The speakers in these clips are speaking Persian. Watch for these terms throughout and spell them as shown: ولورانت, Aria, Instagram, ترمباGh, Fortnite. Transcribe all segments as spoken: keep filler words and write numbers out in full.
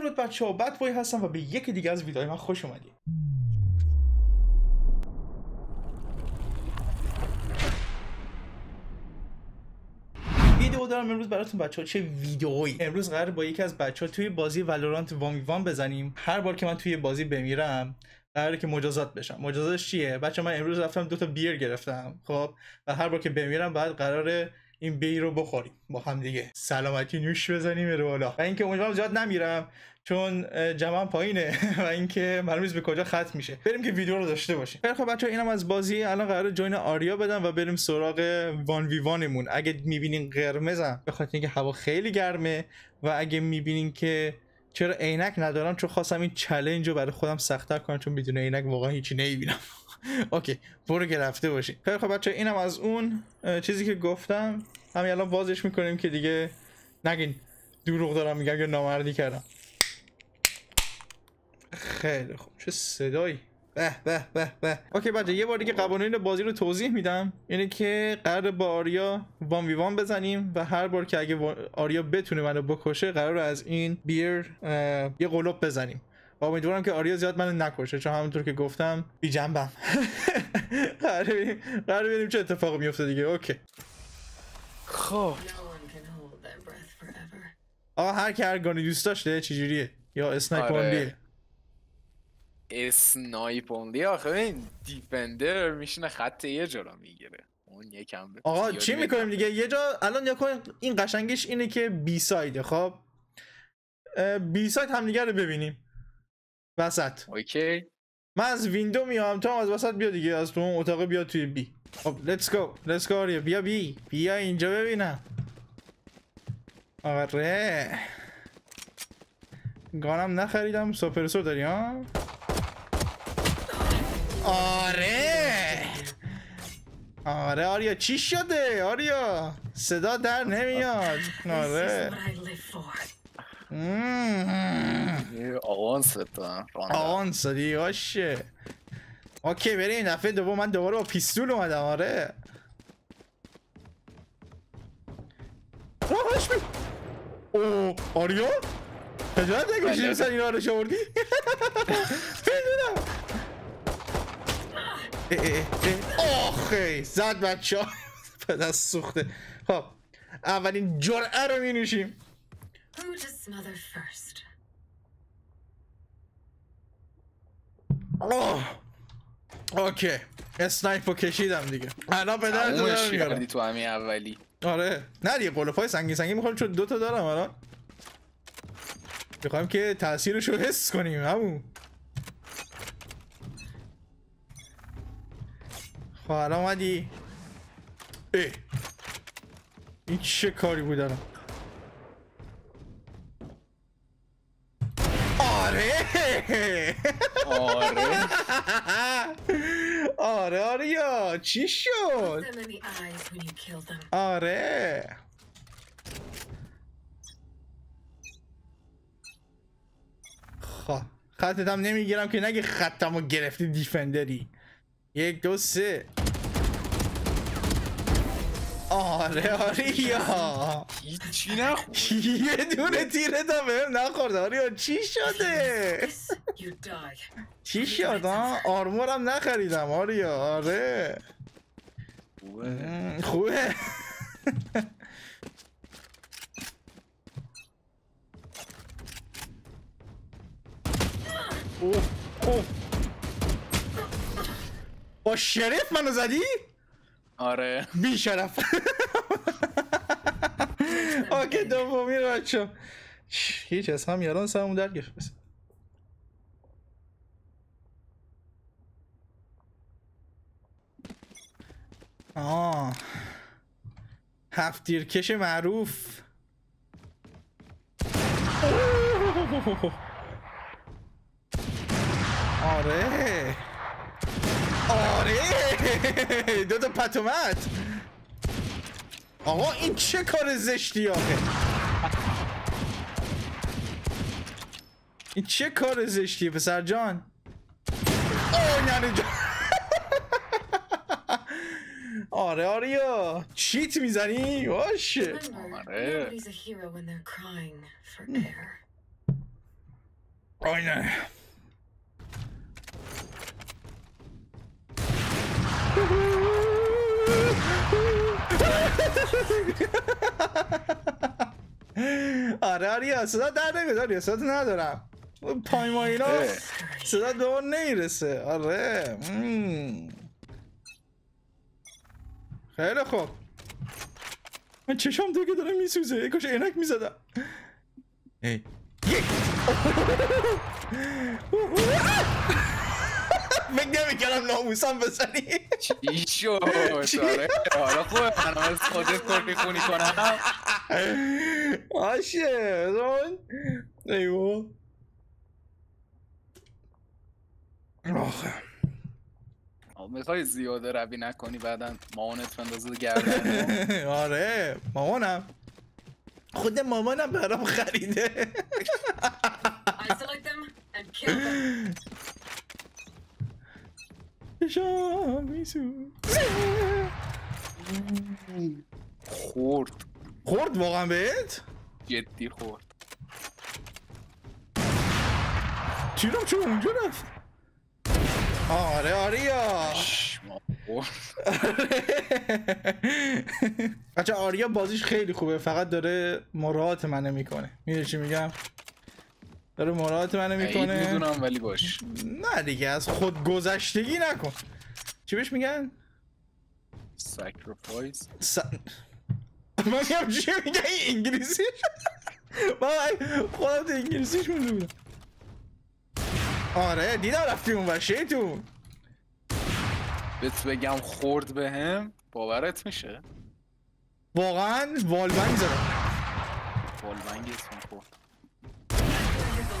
درود بچه ها، بد بای هستم و به یکی دیگه از ویدیوهای من خوش اومدید. ویدیو دارم امروز براتون بچه ها. چه ویدیویی! امروز قرار با یکی از بچه ها توی بازی ولورانت وانویوان بزنیم. هر بار که من توی بازی بمیرم قراره که مجازات بشم. مجازاتش چیه؟ بچه من امروز رفتم دوتا بیر گرفتم، خب، و هر بار که بمیرم بعد قراره این بیر رو بخوریم با هم دیگه. سلامتی نوش بزنیم رو بالا. و اینکه امیدوارم زیاد نمیرم چون جمعم پایینه و اینکه معلوم نیست به کجا ختم میشه. بریم که ویدیو رو داشته باشیم. خیلی خب بچه‌ها، اینم از بازی. الان قراره جوین آریا بدم و بریم سراغ وان وی وانمون. اگه میبینین قرمزم به خاطر اینکه هوا خیلی گرمه و اگه میبینین که چرا عینک ندارم، چون خواستم این چالش رو برای خودم سخت‌تر کنم، چون بدون عینک واقعا هیچی نمیبینم. اوکی، برو گرفته باشین. خیلی خب بچه، اینم از اون چیزی که گفتم. همین الان بازش میکنیم که دیگه نگین دروغ دارم میگم یا نامردی کردم. خیلی خب، چه صدایی! به به به به. اوکی بچه، یه بار دیگه قوانین بازی رو توضیح میدم. یعنی که قرار با آریا وان وی وان بزنیم و هر بار که اگه آریا بتونه منو بکشه قرار از این بیر یه قلوب بزنیم. امیدوارم که آریا زیاد منو نکشه، چون همونطور که گفتم بی جنبم. قراره ببینیم چه اتفاقی میفته دیگه. اوکی خب آقا، هر کی هر گانی دوست داشته چه جوریه؟ یا اسنایپ اوندیه؟ اسنایپ اوندی آخه این دیفندر میشینه خط یه جورا میگیره، اون یکم آقا چی میکنیم دیگه. یه جا الان یا این قشنگیش اینه که بی سایده. خب بی ساید همدیگه رو ببینیم وسط. اوکی من از ویندو میام، تو هم از وسط بیا دیگه، از تو اون اتاق بیا توی بی. خب لیتس گو لیتس گو آریا، بیا بی بیا اینجا ببینم. آره گانم نخریدم، سوپرسور داری ها؟ آره آره آریا چی شده آریا؟ صدا در نمیاد. آره آوانس تا آوانس دیگه. اوکی بریم دفعه دوم. من دوباره با پیستول اومدم. آره راهش بید. اوه آریا تجارت نگوشی مثلا اینا رو شوردی؟ بدونم آخه زد بچه ها پدست سوخته. خب اولین جرعه رو می نوشیم. Who just smother first? Oh, okay. اسنایپو کشیدم دیگه. الان بدرد دارم تو همین اولی. آره. نه دیگه قلوپای سنگین سنگین میخوام، چون دوتا دارم الان. میخوام که تأثیرش رو حس کنیم همون. خب الان اومدی. ای. این چه کاری بود الان؟ آره آره آریا چی شد؟ آره خب خطت هم نمیگیرم که نگه خطم رو گرفتی دیفندری. یک دو سه. آره آریا چی نخورد؟ یه دونه تیره تا بهم نخورد. آریا چی شده؟ چی شد ها؟ آرمورم نخریدم آریا. آره خوبه. اوه اوه با شرف منو زدی؟ آره بی شرف. اوکی دومی رو بچه هیچ از هم یاران سرمون درد گرفت. بس آه هفت تیرکش معروف. آره آره دو تا پتومت. آقا این چه کار زشتی آخه! این چه کار زشتی پسر جان! آه ننه جان! آره آریا چیت میزنی؟ باشه آره right now. آره آریا صدا در نمیاد، آریا صدا ندارم، پایم و اینا صدا دور نمیرسه. آره خیلی خوب، من چشم دیگه داره میسوزه، ای کاش عینک میزدم. ای فکر نمی‌کردم ناموسم بزنی. چی شد؟ آره حالا خوبه من ساده کار کنی کنم. باشه زون. ایوه آخه میخوای زیاده روی نکنی بعدا مامانت بندازه گردن. آره مامانم، خود مامانم برام خریده. خورد خورد واقعا بهت؟ جدی خورد. تیرم چون اونجا رفت. آره آریا بچه آریا بازیش خیلی خوبه، فقط داره مراعات منه میکنه. میدونی چی میگم؟ داره مراعات منو میکنه. میدونم ولی باش. نه دیگه از خود گذشتگی نکن. چی بهش میگن؟ ساکریفایس. من میگم چی میگن انگلیسی؟ بابا خودم تو انگلیسیش مونده بودم. آره دیدم رفتی اون وشه تو. بهت بگم خورد بهم باورت میشه؟ واقعا والبنگ زدم. والبنگ اسم خورد.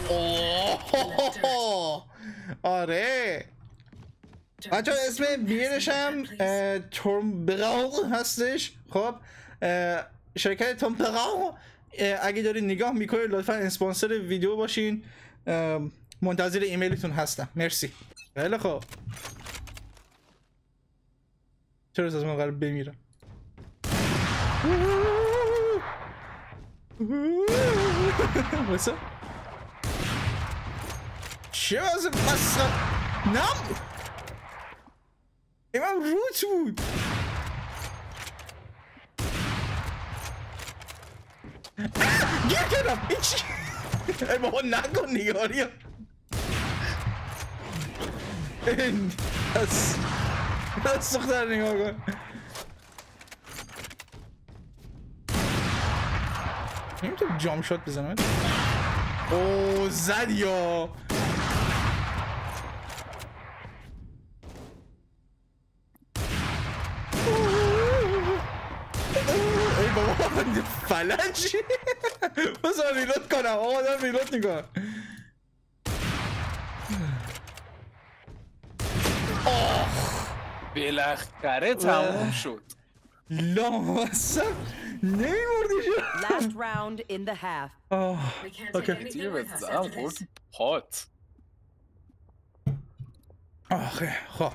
اوه آره بچه اسم بیرش هم ترمباGh هستش. خب شرکت ترمباGh اگه دارین نگاه میکنید لطفا اسپانسر ویدیو باشین، منتظر ایمیلتون هستم. مرسی. خیلی خب چرا از من قرار بمیرم؟ بسه چه واسه بسه؟ نم ایمان روت بود. گیر کردم. این چی؟ ای بابا نکن نگاریم. این از از دختر نگاه کن. نمیتونم جام شات بزنم. اوه زد یا فلنجی. بذار ریلود کنم آقا، دارم ریلود نکنم. آخ بالاخره تموم شد. لامصب نمیمردی شد. تیر بزنم خورد پات. آخه خب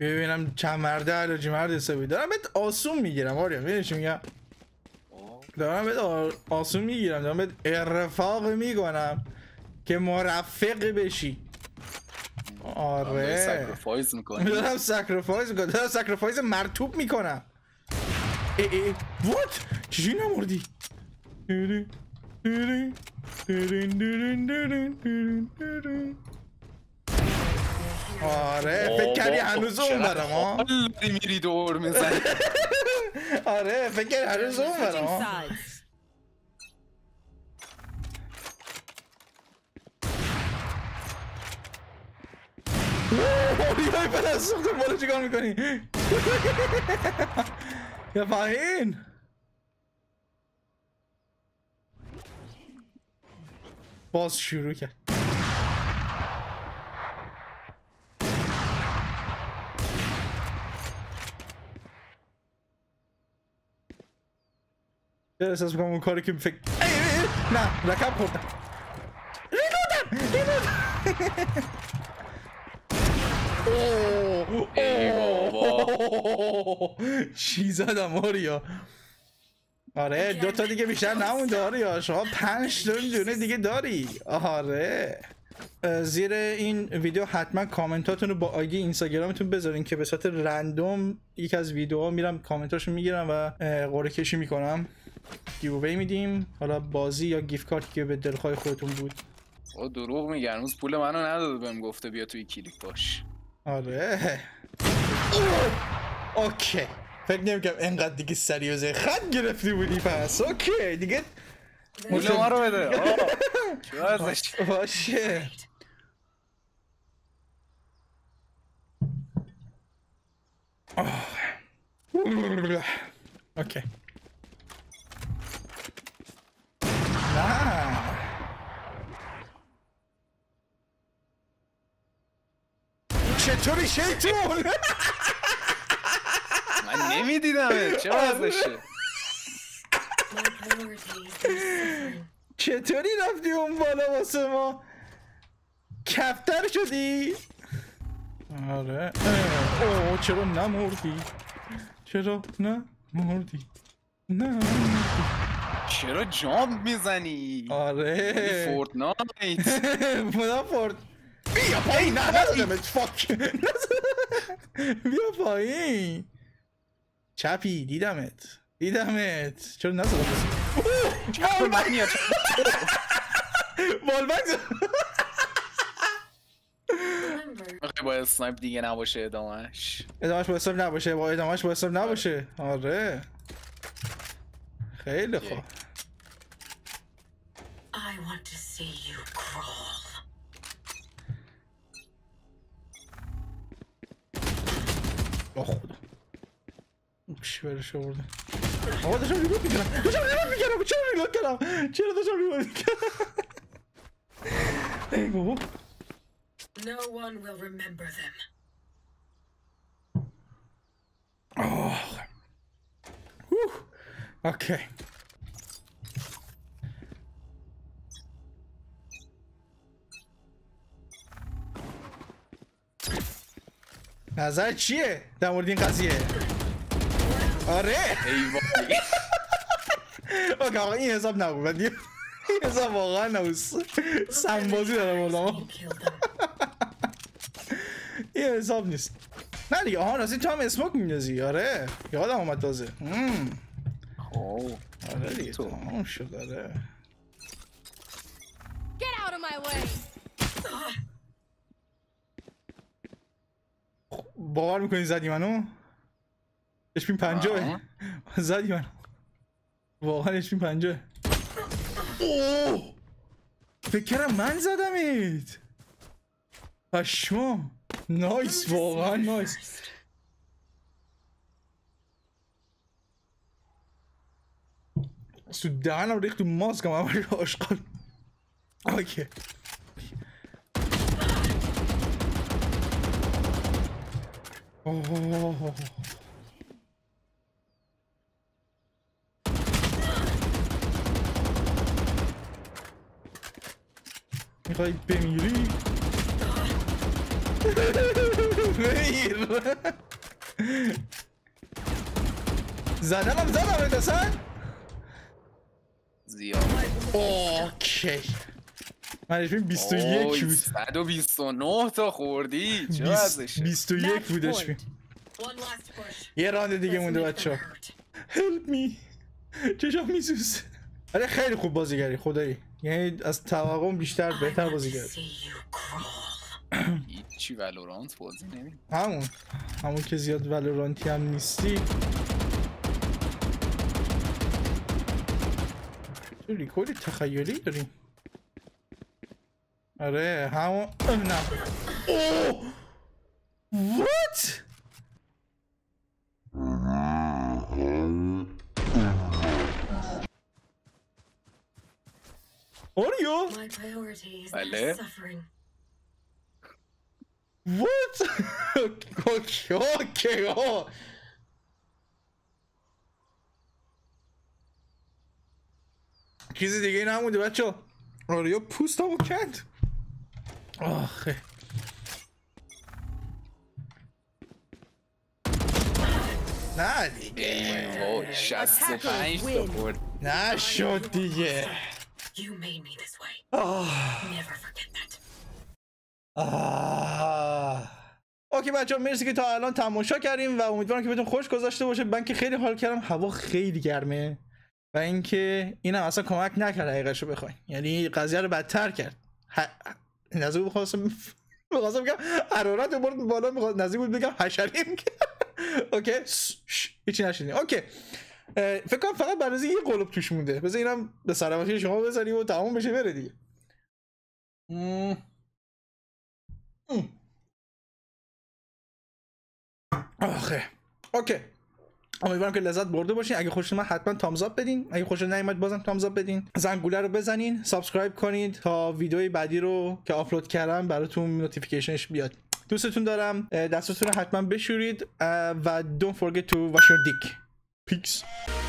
ببینم چند مرده علاجی مرد حسابی دارم بهت آسون میگیرم. آریا ببین چی میگم، دارم بهت آسون میگیرم، دارم بهت ارفاق میکنم که مرفق بشی. آره ساکریفایس میکنم، دارم ساکریفایس میکنم، دارم ساکریفایس مرطوب میکنم. ای ای ای وات چجوری نمردی؟ آره فکر کردی هنوز اون برام ها میری دور میزنی. آره فکر کردی هنوز اون برام ها. اوه پلاستیک بالا چیکار میکنی یا فاین؟ باز شروع کرد. احساس میکنم اون کاری که فکر نه رکب خوردم. ریلودم ریلودم. اوه ای بابا چی زدم آریا؟ آره دو تا دیگه بیشتر نمون داری ها. شما پنج تا دونه دیگه داری. آره زیر این ویدیو حتما کامنتاتون رو با آیدی اینستاگرامتون بذارین که به صورت رندوم یک از ویدیوها میرم کامنتاشو میگیرم و قرعه کشی میکنم، گیووی میدیم. حالا بازی یا گیفت کارت که به دلخواه خودتون بود. او دروغ میگن، اون پول منو نداد، بهم گفته بیا توی کلیک باش. آره اوکی، فکر نمی‌کنم اینقدر دیگه سریوزه خط گرفتی بودی پس. اوکی دیگه پول ما رو بده. باشه اوکی. نه چطوری شیطون؟ من نمیدیدم چه وضعشه. چطوری رفتی اون بالا واسه ما؟ کفتر شدی؟ آره. اوه چرا نمردی؟ چرا نه مردی؟ نه چرا جامپ میزنی؟ آره فورتنایت. خدا فورت بیا پایین. نه نزدمت فاک. بیا پایین چپی. دیدمت دیدمت چرا نزدمت؟ بالبک بالبک آخه باید سنایپ دیگه نباشه. ادامهش ادامهش باید سنایپ نباشه. باید ادامهش باید سنایپ نباشه. آره خیلی خوب. I want to see you crawl. با خدا چی برش آورده؟ آقا داشتم ریلود میکردم داشتم ریلود میکردم چرا ریلود کردم؟ چرا داشتم ریلود میکردم؟ ای بابا. No one will remember them. آخ هوه. اوکی نظر چیه در مورد این قضیه؟ آره اوکی آقا این حساب نبود، این حساب واقعا نبود. سنبازی دارم اولا این حساب نیست. نه دیگه آها راستی تو هم اسموک میندازی. آره یادم اومد تازه. اوه آره دیگه تمام شد. آره باور میکنی زدی منو؟ اشپین پنجاهه. زدی منو واقعا. اشپین پنجاهه. اوه فکرم من زدمت پشمام. نایس واقعا نایس. تو دهنم ریخت تو ماسکم همه را عشقال. اوکی اوه میخوایی بمیری؟ بمیر. زدنم زدم اتسن؟ زیاد اوکی من اشمین بیست و یک بود. صد و بیست و نه تا خوردی چه ازشه؟ بیست و یک بود اشمین. یه رانده دیگه مونده بچه ها. هلپ می چشم میسوز. آره خیلی خوب بازیگری خدایی، یعنی از توقعم بیشتر بهتر بازیگری. هیچی ولورانت بازی نمی همون همون که زیاد ولورانتی هم نیستی. تو ریکوردی تخیلی داریم. آره همون نه. اوه وات آریا؟ بله وات اوکی اوکی آه چیزی دیگه نمونده بچه ها. آریا پوست همو کند. آخه نه شست پنج تا برد نشد دیگه. اوکی بچه ها مرسی که تا الان تماشا کردیم و امیدوارم که بهتون خوش گذاشته باشه. من که خیلی حال کردم، هوا خیلی گرمه و اینکه اینم اصلا کمک نکرد حقیقتشو بخواین، یعنی قضیه رو بدتر کرد. نزدیک بود خواستم می‌خواستم بگم حرارت برد بالا، می‌خواستم نزدیک بود بگم حشریم که اوکی هیچی نشدیم. اوکی فکر کنم فقط برای یه قلوب توش مونده، بذار اینم به سلامتی شما بذاریم و تمام بشه بره دیگه. آخه اوکی امیدوارم که لذت برده باشین. اگه خوشتون اومد حتما تامز آپ بدین، اگه خوشتون نیومد بازم تامز آپ بدین، زنگوله رو بزنین، سابسکرایب کنید تا ویدیوی بعدی رو که آپلود کردم براتون نوتیفیکیشنش بیاد. دوستتون دارم، دستتون رو حتما بشورید و don't forget to wash your dick. Peace.